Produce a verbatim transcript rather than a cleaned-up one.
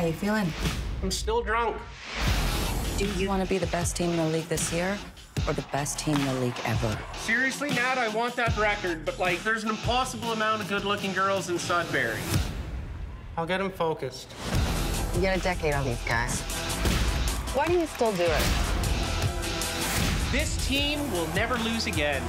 How you feeling? I'm still drunk. Do you want to be the best team in the league this year or the best team in the league ever? Seriously, Nat, I want that record, but, like, there's an impossible amount of good-looking girls in Sudbury. I'll get them focused. You got a decade on these guys. Why do you still do it? This team will never lose again.